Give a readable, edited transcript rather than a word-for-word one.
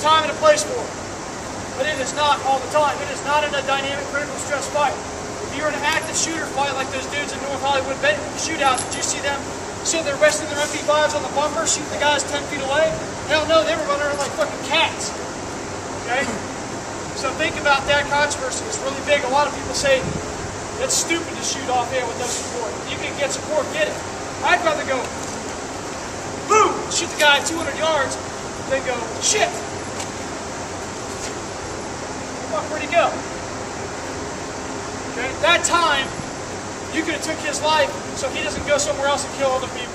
a time and a place for it. But it is not all the time. It is not in a dynamic, critical stress fight. If you're in an active shooter fight like those dudes in North Hollywood shootouts, did you see them sit there resting their MP5s on the bumper, shooting the guys 10 feet away? Hell no, they were running around like fucking cats. Okay? So think about that controversy. It's really big. A lot of people say, it's stupid to shoot off air with no support. You can get support, get it. I'd rather go, boom, shoot the guy 200 yards, than go, shit. Fuck, where'd he go? Okay, that time, you could have took his life so he doesn't go somewhere else and kill other people.